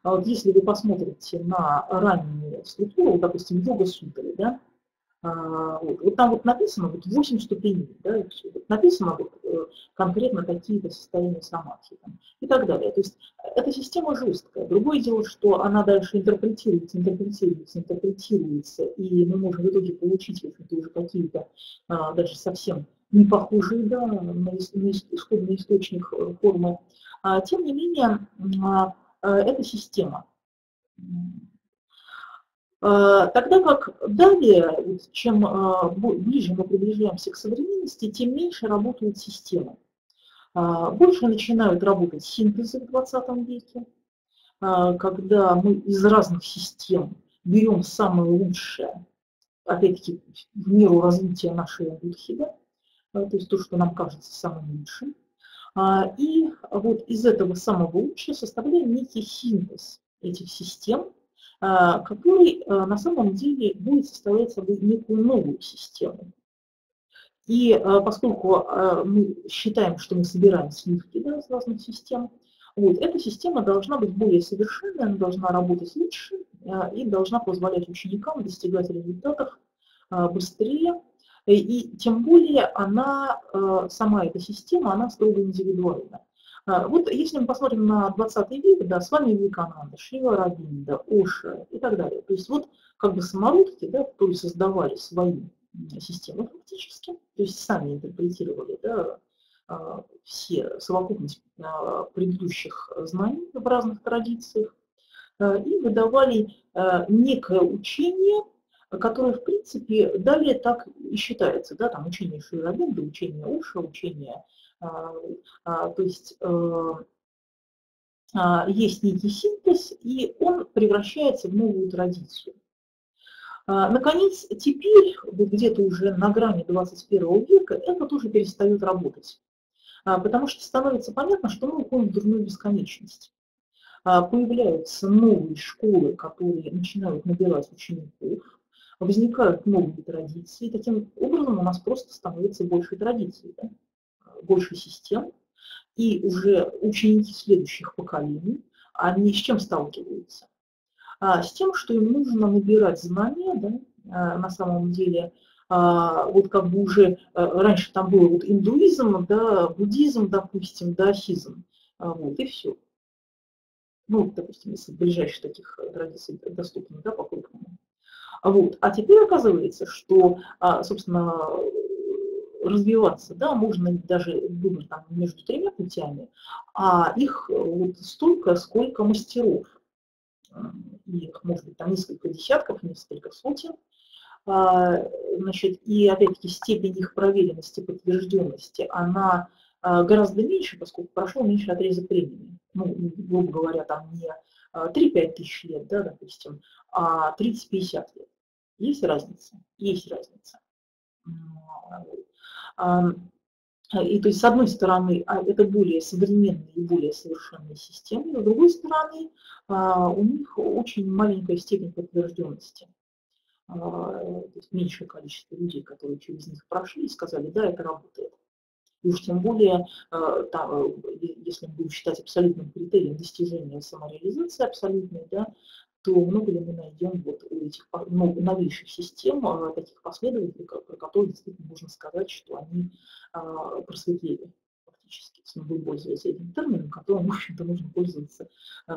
Вот если вы посмотрите на раннюю структуру, вот, допустим, Дога Сутари, да, вот там вот написано вот 8 ступеней, да, вот написано вот конкретно какие-то состояния самадхи там, и так далее. То есть эта система жесткая. Другое дело, что она дальше интерпретируется, и мы можем в итоге получить уже какие-то даже совсем не похожие, да, на исходный источник формы. Тем не менее, эта система. Тогда как далее, чем ближе мы приближаемся к современности, тем меньше работают системы. Больше начинают работать синтезы в 20 веке, когда мы из разных систем берем самое лучшее, опять-таки, в меру развития нашего буддхи, да? То есть то, что нам кажется самым лучшим. И вот из этого самого лучшего составляем некий синтез этих систем, который на самом деле будет составлять собой некую новую систему. И поскольку мы считаем, что мы собираем сливки, да, из разных систем, вот, эта система должна быть более совершенной, она должна работать лучше и должна позволять ученикам достигать результатов быстрее. И тем более она, сама эта система, она строго индивидуальна. Вот если мы посмотрим на 20 век, да, с вами Виканада, Шива Робинда, Оша и так далее. То есть вот как бы самородки, да, которые создавали свои системы фактически, то есть сами интерпретировали, да, все совокупность предыдущих знаний в разных традициях и выдавали некое учение, которое, в принципе, далее так и считается, да, там учение Шивы Робинды, учение Оша, учение, то есть есть некий синтез, и он превращается в новую традицию. Наконец, теперь, вот где-то уже на грани 21 века, это тоже перестает работать, потому что становится понятно, что мы уходим в дурную бесконечность. Появляются новые школы, которые начинают набирать учеников, возникают новые традиции, таким образом у нас просто становится больше традиций, да? Больше систем, и уже ученики следующих поколений, они с чем сталкиваются? С тем, что им нужно набирать знания, да, на самом деле, вот как бы уже раньше там был вот индуизм, да, буддизм, допустим, даосизм, вот и все. Ну, допустим, если ближайших таких традиций доступно, да, по-крупному. Вот. А теперь оказывается, что, собственно, развиваться, да, можно даже выбрать там между тремя путями, а их вот столько, сколько мастеров. Их, может быть, там несколько десятков, несколько сотен. Значит, и опять-таки степень их проверенности, подтвержденности, она гораздо меньше, поскольку прошел меньше отрезок времени. Ну, грубо говоря, там не 3-5 тысяч лет, да, допустим, а 30-50 лет. Есть разница? Есть разница. И то есть, с одной стороны, это более современные и более совершенные системы, с другой стороны, у них очень маленькая степень подтвержденности. То есть меньшее количество людей, которые через них прошли и сказали, да, это работает. И уж тем более, там, если мы будем считать абсолютным критерием достижения самореализации абсолютной, да, то много ли мы найдем вот у этих новейших систем таких последователей, про которые действительно можно сказать, что они просветлели фактически. Если мы будем пользоваться этим термином, которым, в общем-то, нужно пользоваться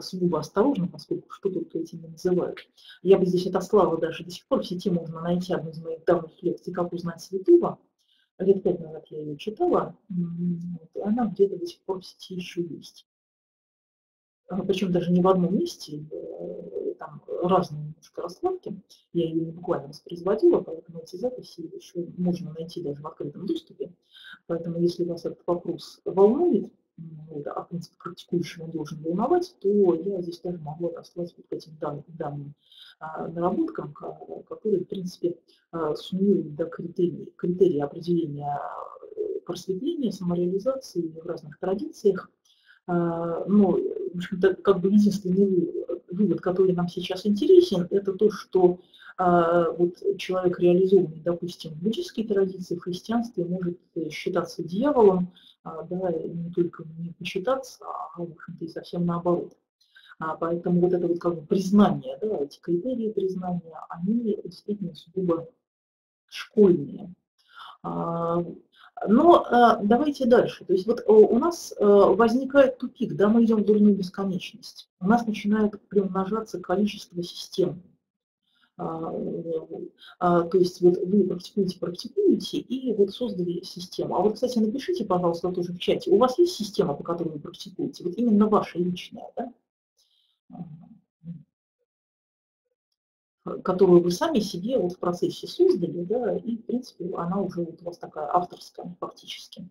сугубо осторожно, поскольку что тут этим не называют. Я бы здесь отослала даже до сих пор, в сети можно найти одну из моих давних лекций «Как узнать святого». Лет 5 назад я ее читала, вот, она где-то до сих пор в сети еще есть. Причем даже не в одном месте, там разные немножко раскладки. Я ее не буквально воспроизводила, поэтому эти записи еще можно найти даже в открытом доступе. Поэтому если вас этот вопрос волнует, а в принципе практикующего должен волновать, то я здесь даже могу отослать вот к этим данным наработкам, которые в принципе суммируют до критерии определения просветления, самореализации в разных традициях. Но, в общем-то, как бы единственный вывод, который нам сейчас интересен, это то, что вот человек, реализованный, допустим, в буддийской традиции, в христианстве, может считаться дьяволом, да, не только не почитаться, а, в общем-то, и совсем наоборот. Поэтому вот это вот как бы признание, да, эти критерии признания, они действительно сугубо школьные. Но давайте дальше. То есть вот у нас возникает тупик, да, мы идем в дурную бесконечность. У нас начинает приумножаться количество систем. То есть вот вы практикуете, и вот создали систему. А вот, кстати, напишите, пожалуйста, тоже в чате, у вас есть система, по которой вы практикуете? Вот именно ваша личная, да? Которую вы сами себе вот в процессе создали, да, и, в принципе, она уже вот у вас такая авторская фактически.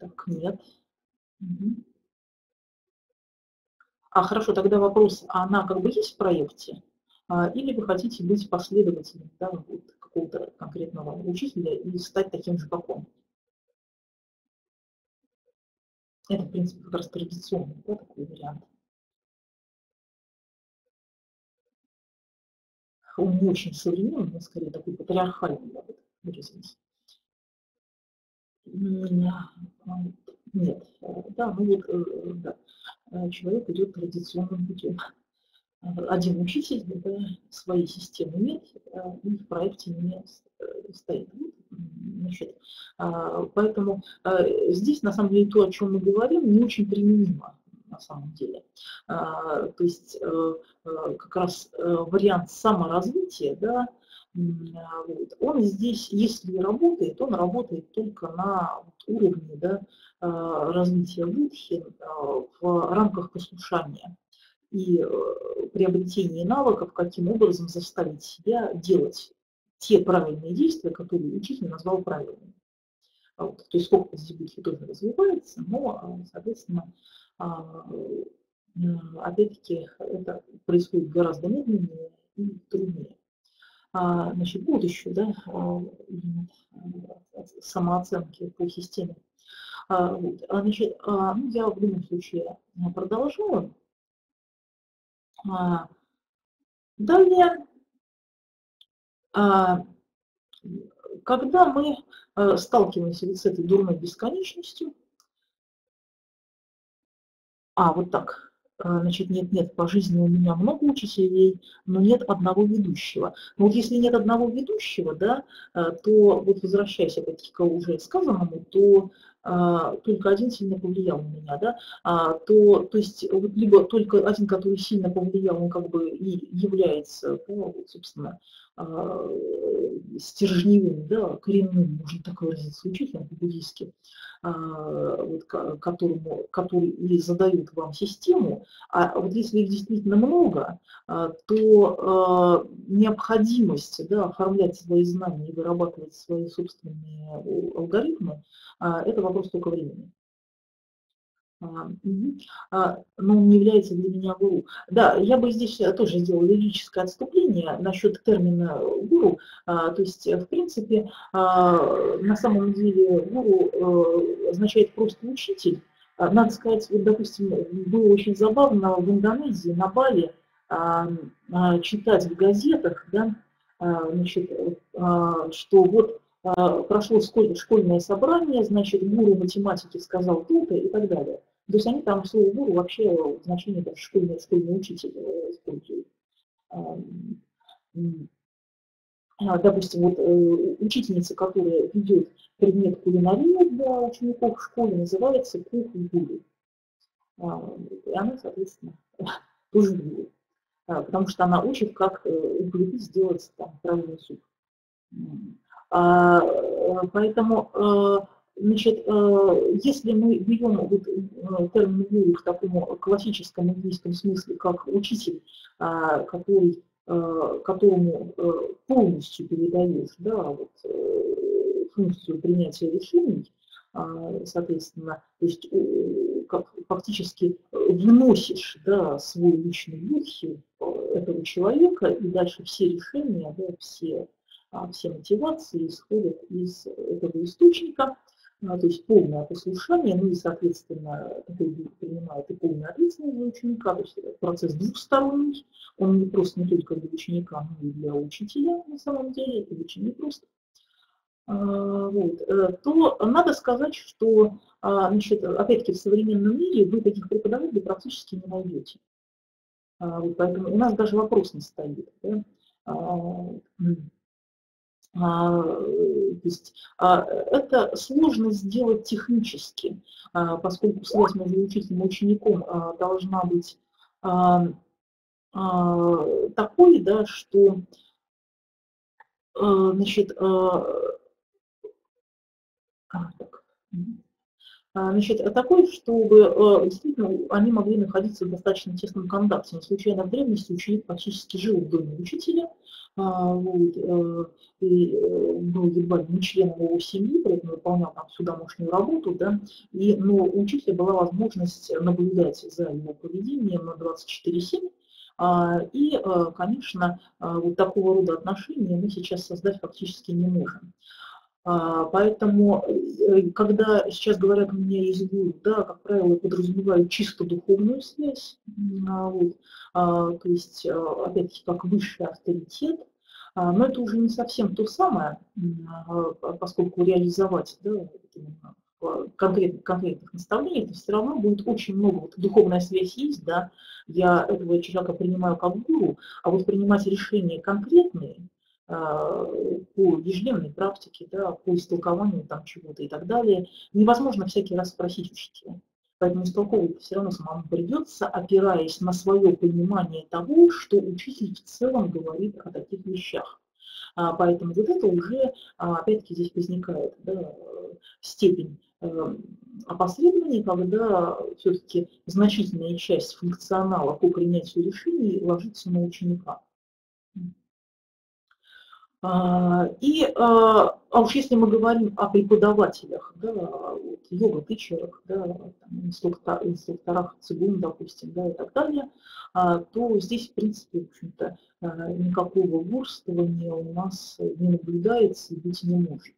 Так, нет. Угу. А, хорошо, тогда вопрос, она как бы есть в проекте? Или вы хотите быть последователем, да, вот, какого-то конкретного учителя и стать таким же, как он? Это, в принципе, как раз традиционный, да, такой вариант. Он не очень современный, но скорее такой патриархальный, да, выразился. Нет, да, ну вот, да, человек идет традиционным путем. Один учитель, да, своей системы нет, и в проекте не стоит. Ну, начать. Поэтому здесь, на самом деле, то, о чем мы говорим, не очень применимо, на самом деле. То есть как раз вариант саморазвития, да, вот, он здесь, если работает, он работает только на уровне, да, развития буддхи в рамках послушания и приобретения навыков, каким образом заставить себя делать те правильные действия, которые учитель назвал правильными. Вот, то есть сколько здесь буддхи тоже развивается, но, соответственно, опять-таки это происходит гораздо медленнее и труднее. Значит, вот еще, да, самооценки по системе. Значит, ну, я в любом случае продолжу. Далее, когда мы сталкиваемся с этой дурной бесконечностью, вот так. Значит, нет-нет, по жизни у меня много учителей, но нет одного ведущего. Но вот если нет одного ведущего, да, то, вот возвращаясь опять-таки к уже сказанному, то только один сильно повлиял на меня, да, то есть вот либо только один, который сильно повлиял, он как бы и является, ну, собственно, стержневым, да, коренным, можно так выразиться, учителем буддийским, вот, который и задает вам систему. А вот если их действительно много, то необходимость, да, оформлять свои знания и вырабатывать свои собственные алгоритмы — это вопрос только времени. Но он не является для меня гуру. Да, я бы здесь тоже сделала лирическое отступление насчет термина гуру. То есть, в принципе, на самом деле гуру означает просто учитель. Надо сказать, вот, допустим, было очень забавно в Индонезии, на Бали, читать в газетах, да, значит, что вот прошло школьное собрание, значит, гуру математики сказал то-то и так далее. То есть они там слово гуру вообще в значении там школьный учитель используют. Допустим, вот учительница, которая ведет предмет кулинарии для учеников в школе, называется куху-гуру. И она, соответственно, тоже гуру. Потому что она учит, как у плиты сделать там правильный суп. Поэтому, значит, если мы берем вот термин гуру в таком классическом индийском смысле, как учитель, которому полностью передаешь, да, вот, функцию принятия решений, соответственно, то есть как фактически вносишь, да, свой личный буддхи этого человека, и дальше все решения, да, все мотивации исходят из этого источника, то есть полное послушание, ну и, соответственно, такой принимает и полную ответственность для ученика, то есть этот процесс двухсторонний, он не просто не только для ученика, но и для учителя на самом деле, и ученик просто. Вот. То надо сказать, что, значит, опять-таки в современном мире вы таких преподавателей практически не найдете. Вот поэтому у нас даже вопрос не стоит. Да? То есть это сложно сделать технически, поскольку связь между учителем и учеником должна быть такой, да, что, значит, такой, чтобы действительно они могли находиться в достаточно тесном контакте. Не случайно в древности ученик практически жил в доме учителя. Вот, и был едва ли не членом его семьи, при этом выполнял там всю домашнюю работу, да, но у учителя была возможность наблюдать за его поведением на 24/7, и, конечно, вот такого рода отношения мы сейчас создать фактически не можем. Поэтому, когда сейчас говорят, у меня есть гуру, да, как правило, подразумевают чисто духовную связь, вот, то есть, опять-таки, как высший авторитет, но это уже не совсем то самое, поскольку реализовать, да, конкретных наставлений, то все равно будет очень много. Вот духовная связь есть, да, я этого человека принимаю как гуру, а вот принимать решения конкретные, по ежедневной практике, да, по истолкованию там чего-то и так далее. Невозможно всякий раз спросить учителя. Поэтому истолковывать все равно самому придется, опираясь на свое понимание того, что учитель в целом говорит о таких вещах. Поэтому вот это уже, опять-таки, здесь возникает, да, степень опосредования, когда все-таки значительная часть функционала по принятию решений ложится на ученика. А уж если мы говорим о преподавателях, да, вот, йога-тичерах, да, инструкторах ЦГУМ, допустим, да, и так далее, то здесь, в принципе, в общем-то, никакого бурствования у нас не наблюдается и быть не может,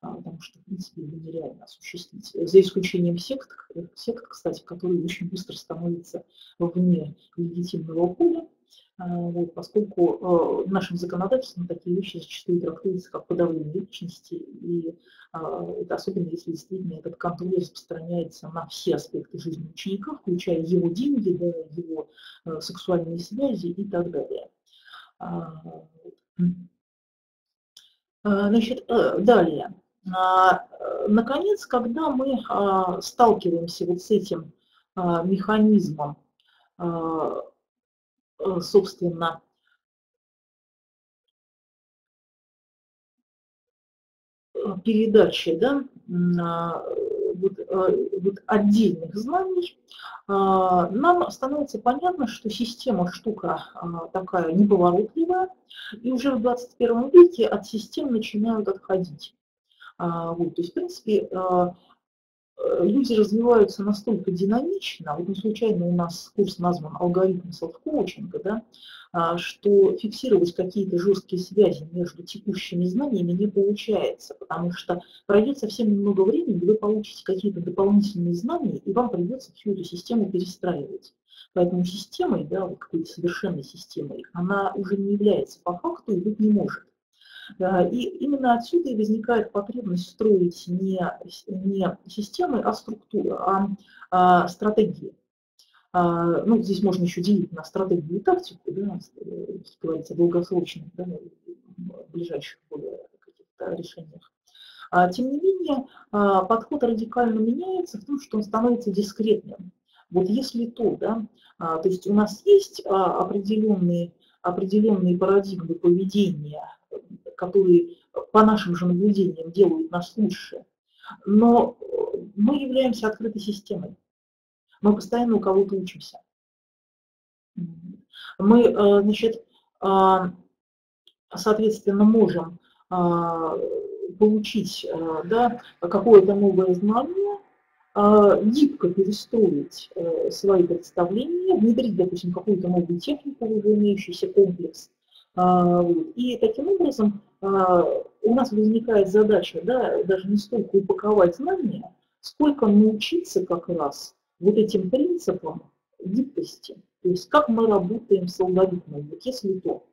потому что, в принципе, его нереально осуществить, за исключением сект, кстати, которые очень быстро становятся вне легитимного поля. Вот, поскольку нашим законодательством такие вещи зачастую трактуются как подавление личности, и это особенно если действительно этот контроль распространяется на все аспекты жизни ученика, включая его деньги, да, его сексуальные связи и так далее. Значит, далее. Наконец, когда мы сталкиваемся вот с этим механизмом, собственно, передачи, да, вот отдельных знаний, нам становится понятно, что система штука такая неповоротливая, и уже в 21 веке от систем начинают отходить. Вот, то есть, в принципе, люди развиваются настолько динамично, вот не случайно у нас курс назван «Алгоритм селф-коучинга», да, что фиксировать какие-то жесткие связи между текущими знаниями не получается, потому что пройдет совсем немного времени, вы получите какие-то дополнительные знания, и вам придется всю эту систему перестраивать. Поэтому системой, да, вот какой-то совершенной системой, она уже не является по факту и быть не может. И именно отсюда и возникает потребность строить не системы, а структуры, а стратегии. Ну, здесь можно еще делить на стратегию и тактику, да, как говорится, долгосрочных, да, ближайших каких-то решениях. Тем не менее, подход радикально меняется в том, что он становится дискретным. Вот если то, да, то есть у нас есть определенные парадигмы поведения, которые, по нашим же наблюдениям, делают нас лучше. Но мы являемся открытой системой. Мы постоянно у кого-то учимся. Мы, значит, соответственно, можем получить, да, какое-то новое знание, гибко перестроить свои представления, внедрить, допустим, какую-то новую технику, уже имеющийся комплекс. И таким образом у нас возникает задача, да, даже не столько упаковать знания, сколько научиться как раз вот этим принципам гибкости. То есть как мы работаем с алгоритмом, вот если то.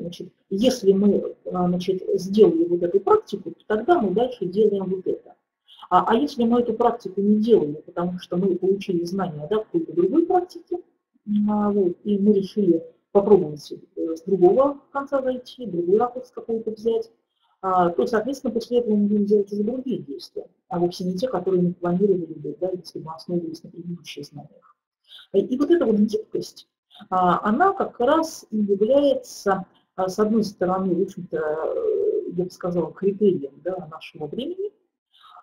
Значит, если мы, значит, сделали вот эту практику, то тогда мы дальше делаем вот это. А если мы эту практику не делали, потому что мы получили знания, да, в какой-то другой практике, вот, и мы решили попробовать с другого конца зайти, другой ракурс какой-то взять, то, соответственно, после этого мы будем делать уже другие действия, а вовсе не те, которые мы планировали бы, да, если бы основывались на предыдущих знаниях. И вот эта вот гибкость, она как раз и является, с одной стороны, в общем-то, я бы сказала, критерием, да, нашего времени,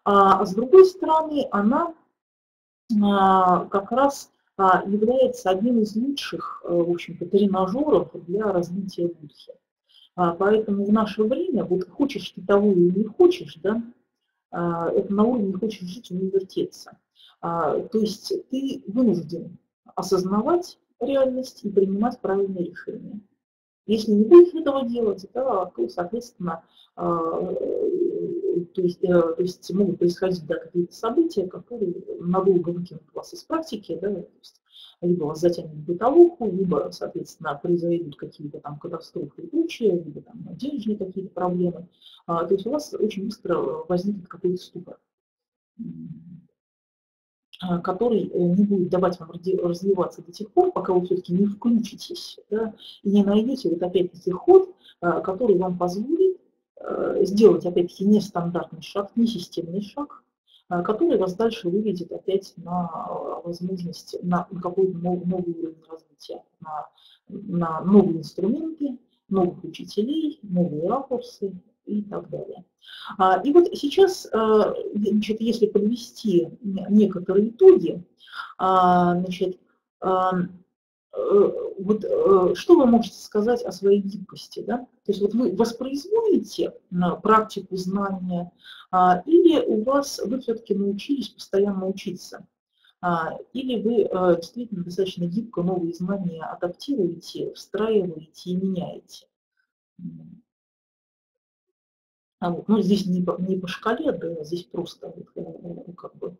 а с другой стороны, она как раз является одним из лучших, в общем-то, тренажеров для развития буддхи. Поэтому в наше время, вот хочешь ты того или не хочешь, да, это на уровне «хочешь жить, уми вертеться». То есть ты вынужден осознавать реальность и принимать правильные решения. Если не будешь этого делать, то, соответственно, то есть могут происходить, да, какие-то события, которые надолго выкинут вас из практики, да, то есть, либо вас затянут в бытовуху, либо, соответственно, произойдут какие-то там катастрофы, случаи, либо там денежные какие-то проблемы. То есть у вас очень быстро возникнет какой-то ступор, который не будет давать вам развиваться до тех пор, пока вы все-таки не включитесь, да, и не найдете вот опять-таки ход, который вам позволит сделать, опять-таки, нестандартный шаг, несистемный шаг, который вас дальше выведет опять на возможность, на какой-то новый уровень развития, на новые инструменты, новых учителей, новые ракурсы и так далее. И вот сейчас, значит, если подвести некоторые итоги, значит, вот что вы можете сказать о своей гибкости, да? То есть вот вы воспроизводите практику знания или у вас вы все-таки научились постоянно учиться? Или вы действительно достаточно гибко новые знания адаптируете, встраиваете и меняете? Вот. Ну, здесь не по шкале, да, здесь просто вот, как бы,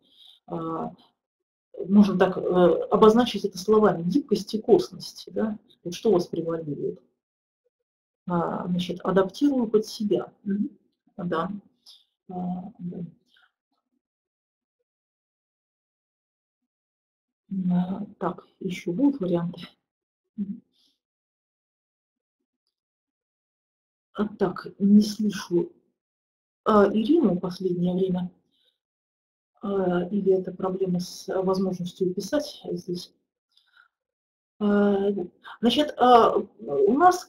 можно так обозначить это словами гибкость и косность. Да? Вот что у вас превалирует? Значит, адаптирую под себя. Да. Так, еще будут варианты. Так, не слышу Ирину в последнее время. Или это проблема с возможностью писать здесь. Значит, у нас...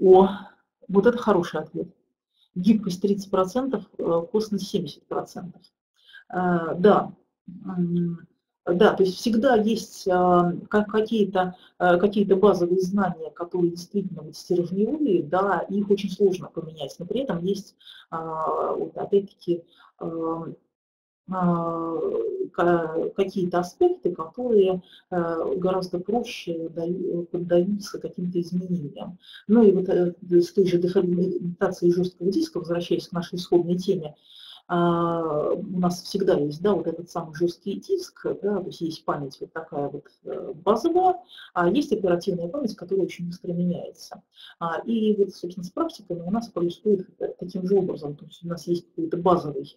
О, вот это хороший ответ. Гибкость 30%, косность 70%. Да. Да, то есть всегда есть какие-то базовые знания, которые действительно вот стержневые, да, их очень сложно поменять, но при этом есть, вот, опять-таки, какие-то аспекты, которые гораздо проще поддаются каким-то изменениям. Ну и вот с той же деформатацией жесткого диска, возвращаясь к нашей исходной теме, у нас всегда есть, да, вот этот самый жесткий диск, да, то есть есть память вот такая вот базовая, а есть оперативная память, которая очень быстро меняется. И вот, собственно, с практиками у нас происходит таким же образом. То есть у нас есть какой-то базовый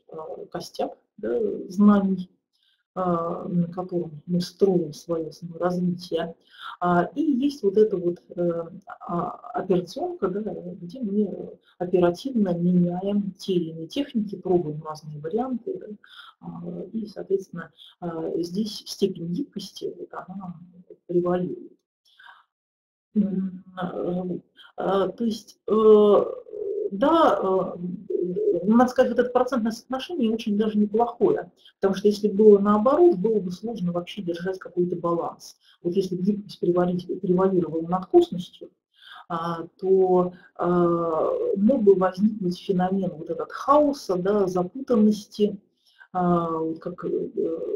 костяк, да, знаний, на котором мы строим свое саморазвитие. И есть вот эта вот операционка, да, где мы оперативно меняем те или иные техники, пробуем разные варианты. Да, и, соответственно, здесь степень гибкости вот, она превалирует. То есть, да, надо сказать, вот это процентное соотношение очень даже неплохое, потому что если было наоборот, было бы сложно вообще держать какой-то баланс. Вот если бы гибкость превалировала над косностью, то мог бы возникнуть феномен вот этот хаоса, да, запутанности, как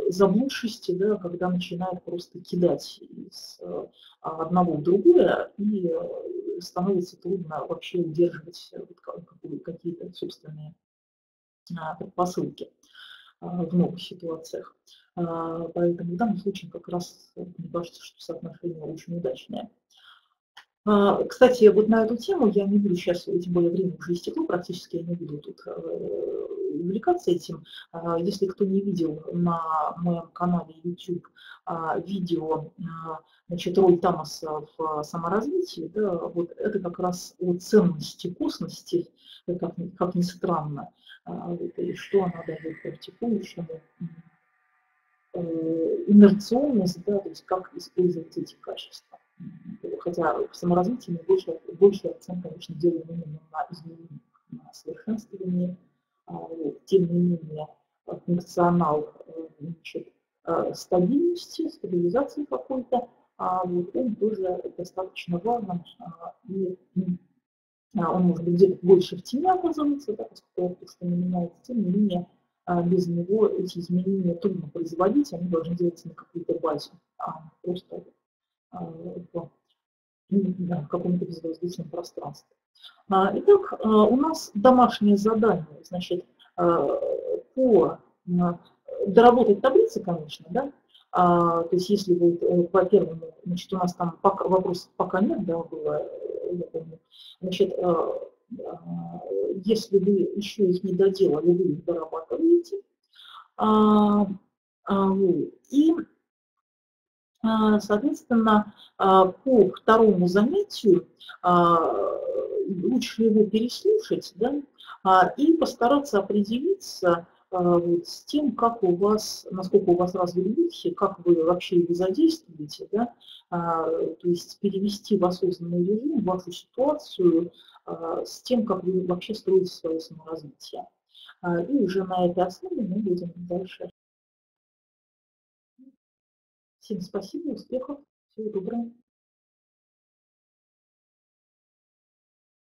заблудшести, да, когда начинают просто кидать из одного в другое, и становится трудно вообще удерживать какие-то собственные предпосылки в новых ситуациях. Поэтому в данном случае как раз мне кажется, что соотношение очень удачное. Кстати, вот на эту тему я не буду сейчас, тем более время уже истекло, практически я не буду тут увлекаться этим. Если кто не видел на моем канале YouTube видео, значит, роль Тамаса в саморазвитии, да, вот это как раз о ценности косности, как ни странно, вот, и что она дает практикующему, инерционность, да, то есть как использовать эти качества. Хотя в саморазвитии мы больше акцент, конечно, делаем именно на изменениях, на совершенствовании. Тем не менее, функционал, значит, стабильности, стабилизации какой-то, вот, он тоже достаточно важен, и он может быть где-то больше в тени оказывается, да, поскольку что не меняется, тем не менее, без него эти изменения трудно производить, они должны делаться на какой-то базе, а не просто в каком-то безвоздушном пространстве. Итак, у нас домашнее задание, значит, по доработать таблицы, конечно, да, то есть если вы по первому, значит, у нас там пока, вопросов пока нет, да, было, я помню, значит, если вы еще их не доделали, вы их дорабатываете, и Соответственно, по второму занятию лучше его переслушать, да, и постараться определиться вот с тем, как у вас, насколько у вас развиты буддхи, как вы вообще его задействуете, да, то есть перевести в осознанный режим вашу ситуацию с тем, как вы вообще строите свое саморазвитие. И уже на этой основе мы будем дальше. Всем спасибо, успехов, всего доброго.